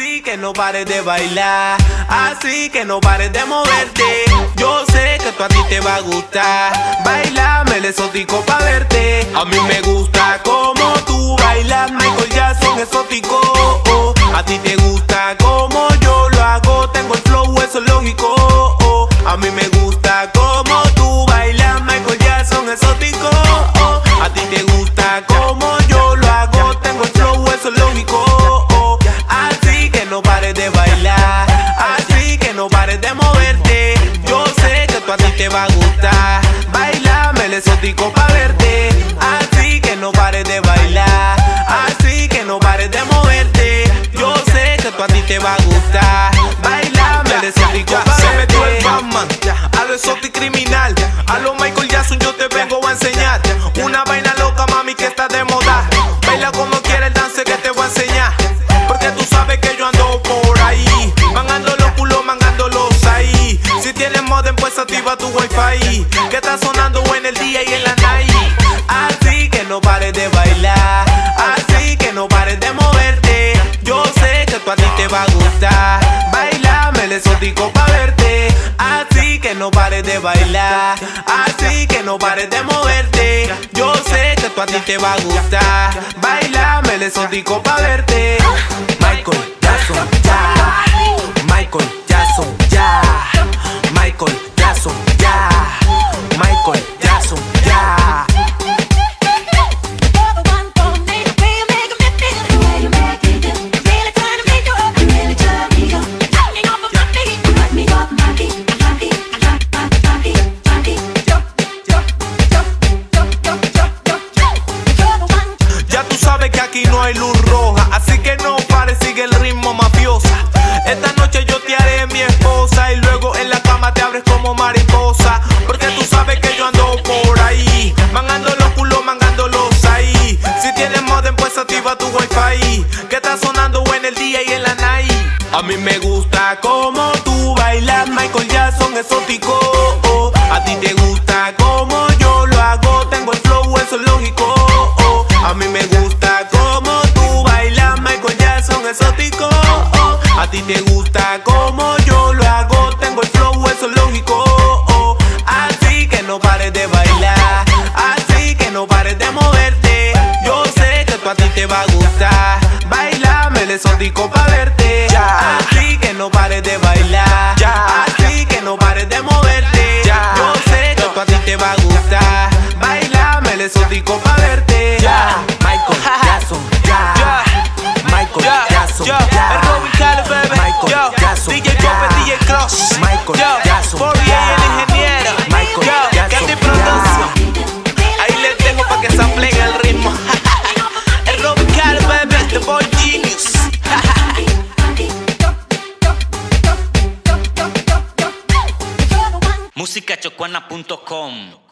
Así que no pares de bailar, así que no pares de moverte. Yo sé que esto a ti te va a gustar. Bailame el exótico pa' verte. A mí me gusta como tú bailas Michael Jackson exótico, oh. A ti te gusta como yo lo hago. Tengo el flow, eso es lógico, oh. A mí me gusta como tú bailas Michael Jackson exótico, oh. A ti te gusta como yo lo hago. Tengo el flow, eso es lógico, oh. Así que no pares de bailar, así que no pares de moverte. Yo sé que esto a ti te va a gustar. Bailame el exótico pa' verte. Así que no pares de bailar, así que no pares de moverte. Yo sé que esto a ti te va a gustar. Bailame el exótico pa' verte. Se metió el Batman, a lo exótico criminal, a lo Michael Jackson yo te vengo a enseñar. Una vaina loca, mami, que está de moda. Baila como quieras el dance que te voy a enseñar. Porque tú sabes que yo ando por ahí, mangando los culos, mangándolos ahí. Si tienes modem, pues activa tu wifi, que está sonando en el día y en la night. Así que no pares de bailar, así que no pares de moverte. Yo sé que esto a ti te va a gustar. Bailame el exótico pa' verte. Así que no pares de bailar, así que no pares de moverte. Yo sé que esto a ti te va a gustar. Bailame el exótico pa' verte. Michael Jackson ya, Michael Jackson ya, Michael Jackson ya, Michael Jackson ya. Ya tú sabes que aquí no hay luz roja, así que no pares, sigue el ritmo mafiosa. Esta noche yo te haré mi esposa y luego en la cama te abres como mariposa. Porque tú sabes que yo ando por ahí, mangando los culos, mangándolos ahí. Si tienes modem, pues activa tu wifi, que está sonando en el día y en la night. A mí me gusta como tú bailas Michael Jackson exótico, oh. A ti te gusta como yo lo hago. Tengo el flow, eso es lógico, oh. A mí me gusta como tú bailas Michael Jackson exótico, oh. A ti te gusta como yo lo hago. Tengo el flow, eso es lógico, oh. Así que no pares de bailar, así que no pares de moverte. Yo sé que esto a ti te va a gustar. Bailame el exótico pa' verte. Así que no pares de bailar, así que no pares de moverte. Yo sé que esto a ti te va a gustar. Bailame el exótico pa' verte. Michael Jackson, ya, Michael Jackson, ya, Michael Jackson, DJ Cope, DJ Cross, Michael Jackson, el ingeniero, Michael Jackson, que te produce. Ahí le tengo pa' que se aplique el ritmo. El Robin Carter, baby, the boy genius. Musicachocuana.com